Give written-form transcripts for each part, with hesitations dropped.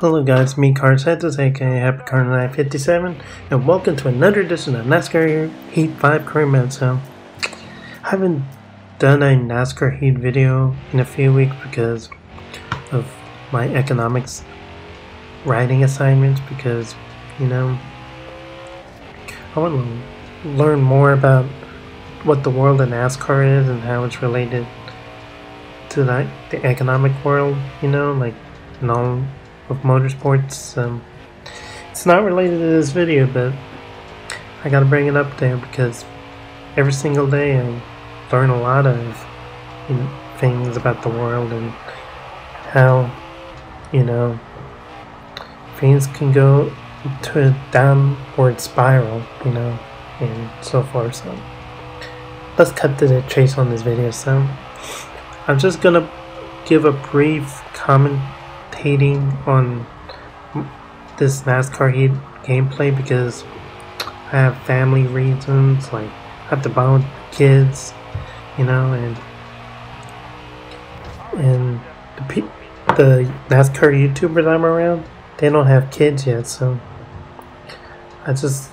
Hello guys, me Carsettis, aka HappyCar957, and welcome to another edition of NASCAR Heat 5 Career Mode. So, I haven't done a NASCAR Heat video in a few weeks because of my economics writing assignments, because, you know, I want to learn more about what the world of NASCAR is and how it's related to the economic world, you know, like, and all of motorsports. It's not related to this video, but I gotta bring it up there because every single day I learn a lot of, you know, things about the world and how, you know, things can go to a downward spiral, you know, and so forth. So let's cut to the chase on this video. So I'm just gonna give a brief comment on this NASCAR Heat gameplay because I have family reasons, like I have to bond with kids, you know, and the NASCAR YouTubers I'm around, they don't have kids yet, so I just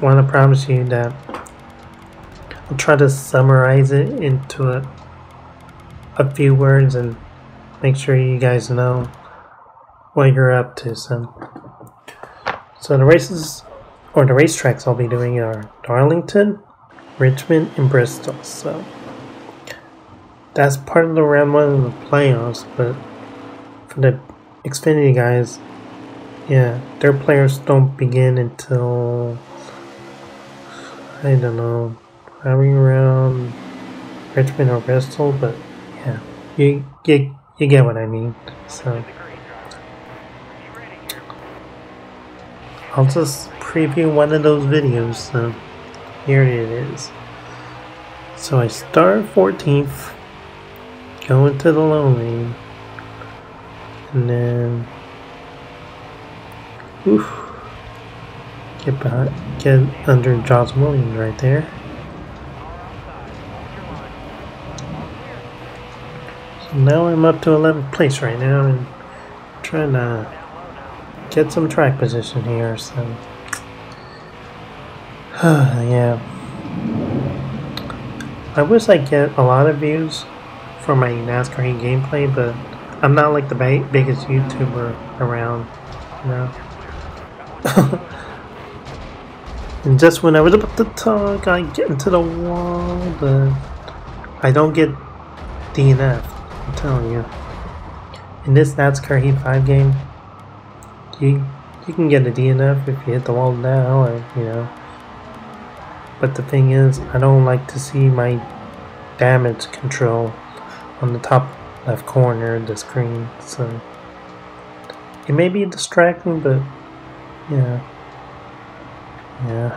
want to promise you that I'll try to summarize it into a few words and make sure you guys know what you're up to. So the races, or the racetracks I'll be doing, are Darlington, Richmond, and Bristol. So that's part of the round one of the playoffs, but for the Xfinity guys, yeah, their players don't begin until, I don't know, probably around Richmond or Bristol, but yeah, you get what I mean. So I'll just preview one of those videos, so here it is. So I start 14th, go into the low lane, and then get under Josh Williams right there. So now I'm up to 11th place right now, and I'm trying to get some track position here, so yeah. I wish I get a lot of views for my NASCAR Heat gameplay, but I'm not like the biggest YouTuber around, you know. And just when I was about to talk, I get into the wall, but I don't get DNF, I'm telling you. In this NASCAR Heat 5 game, you can get a DNF if you hit the wall now, or, you know. But the thing is, I don't like to see my damage control on the top left corner of the screen, so it may be distracting, but yeah. Yeah.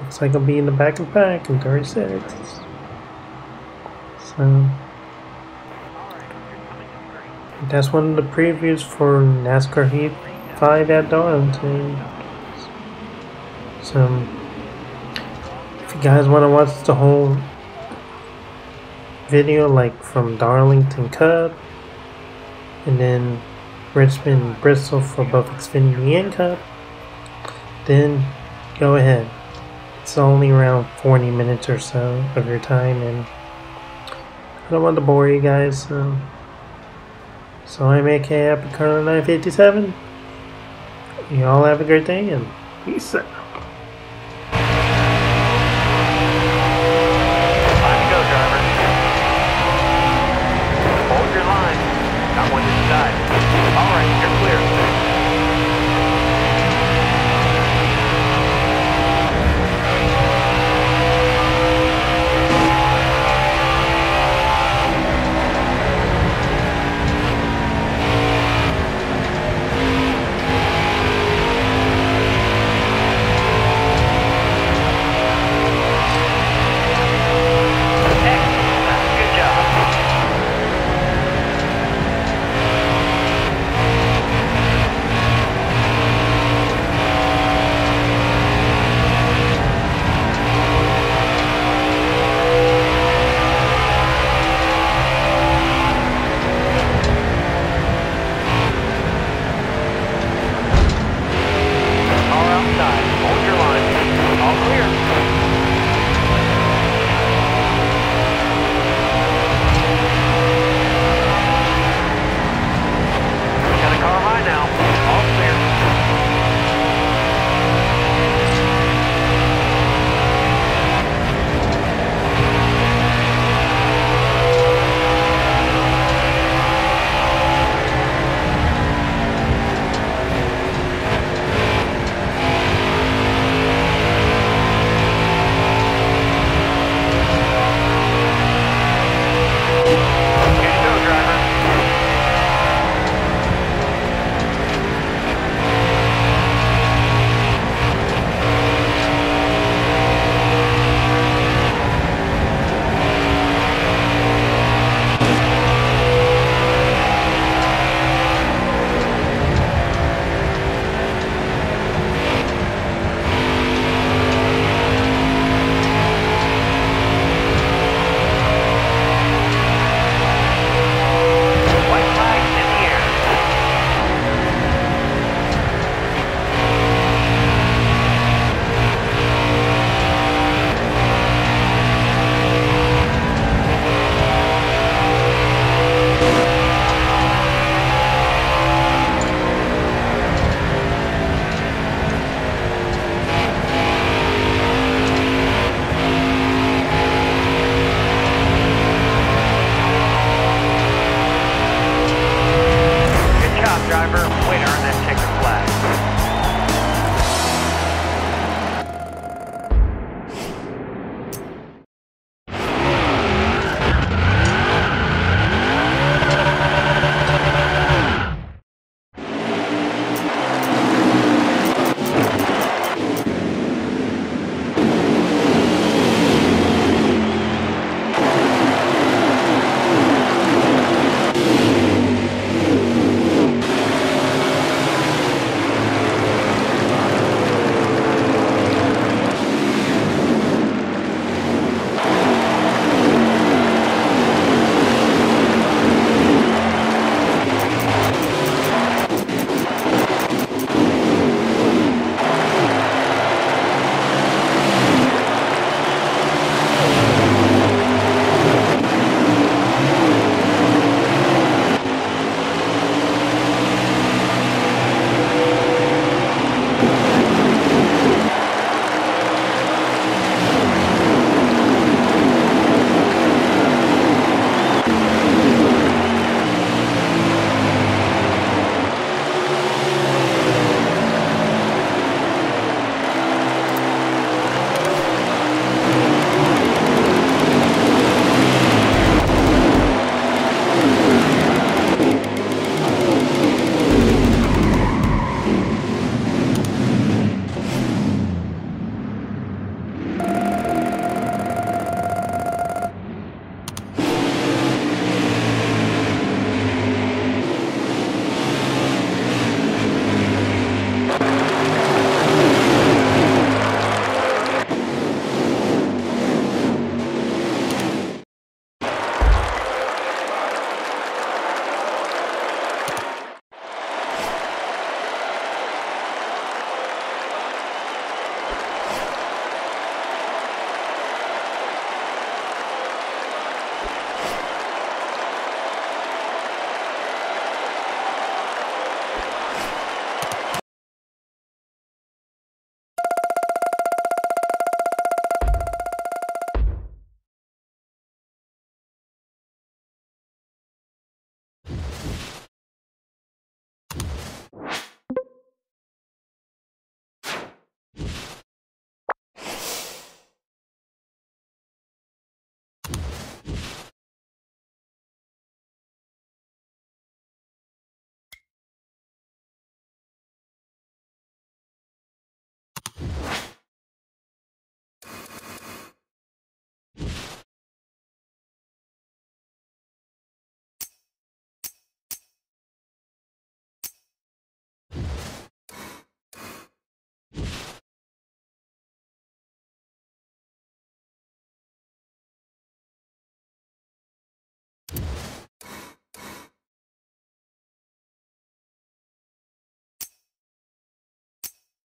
Looks like I'll be in the back of the pack in 36. So that's one of the previews for NASCAR Heat 5 at Darlington. So if you guys want to watch the whole video, like from Darlington Cup and then Richmond and Bristol for both Xfinity and Cup, then go ahead. It's only around 40 minutes or so of your time, and I don't want to bore you guys. So I'm aka HappyCar957. You all have a great day, and peace out. Time to go, driver. Hold your line. Not one to die. All right, you're clear.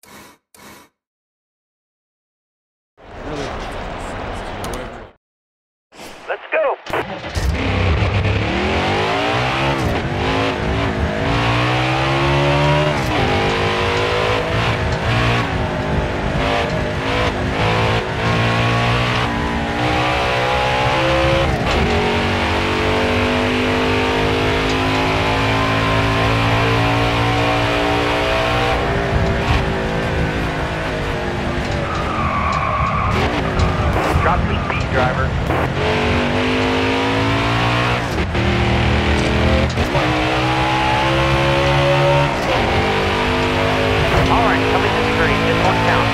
Let's go. Drop your speed, driver. All right, coming to the green. Just one count.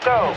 go, go.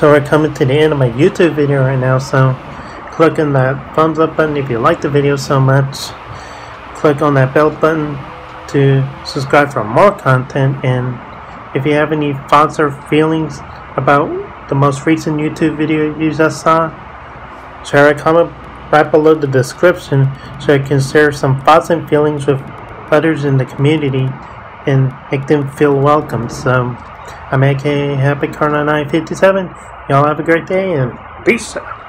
So we're coming to the end of my YouTube video right now, so click on that thumbs up button if you like the video so much. Click on that bell button to subscribe for more content, and if you have any thoughts or feelings about the most recent YouTube video you just saw, share a comment right below the description so I can share some thoughts and feelings with others in the community and make them feel welcome. So I'm aka HappyCar957. Y'all have a great day and peace out.